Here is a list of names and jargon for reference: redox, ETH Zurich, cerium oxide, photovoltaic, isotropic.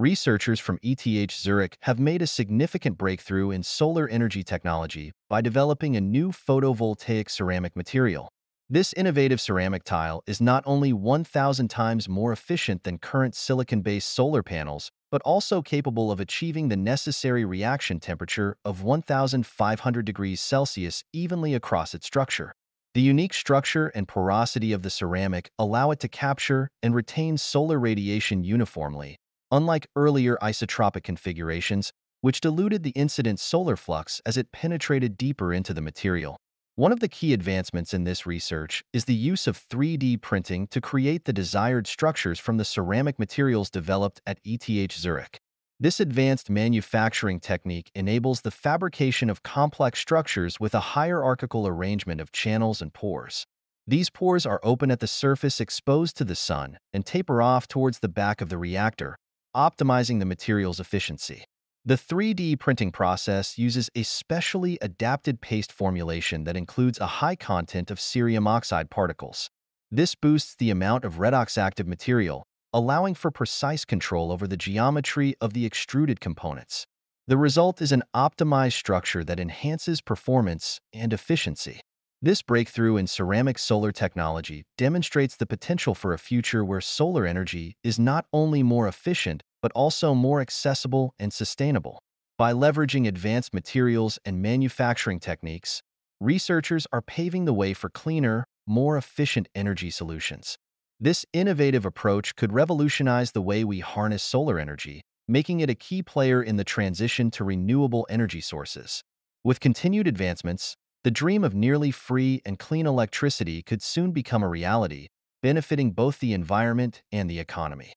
Researchers from ETH Zurich have made a significant breakthrough in solar energy technology by developing a new photovoltaic ceramic material. This innovative ceramic tile is not only 1,000 times more efficient than current silicon-based solar panels, but also capable of achieving the necessary reaction temperature of 1,500 degrees Celsius evenly across its structure. The unique structure and porosity of the ceramic allow it to capture and retain solar radiation uniformly, unlike earlier isotropic configurations, which diluted the incident solar flux as it penetrated deeper into the material. One of the key advancements in this research is the use of 3D printing to create the desired structures from the ceramic materials developed at ETH Zurich. This advanced manufacturing technique enables the fabrication of complex structures with a hierarchical arrangement of channels and pores. These pores are open at the surface exposed to the sun and taper off towards the back of the reactor, optimizing the material's efficiency. The 3D printing process uses a specially adapted paste formulation that includes a high content of cerium oxide particles. This boosts the amount of redox-active material, allowing for precise control over the geometry of the extruded components. The result is an optimized structure that enhances performance and efficiency. This breakthrough in ceramic solar technology demonstrates the potential for a future where solar energy is not only more efficient, but also more accessible and sustainable. By leveraging advanced materials and manufacturing techniques, researchers are paving the way for cleaner, more efficient energy solutions. This innovative approach could revolutionize the way we harness solar energy, making it a key player in the transition to renewable energy sources. With continued advancements, the dream of nearly free and clean electricity could soon become a reality, benefiting both the environment and the economy.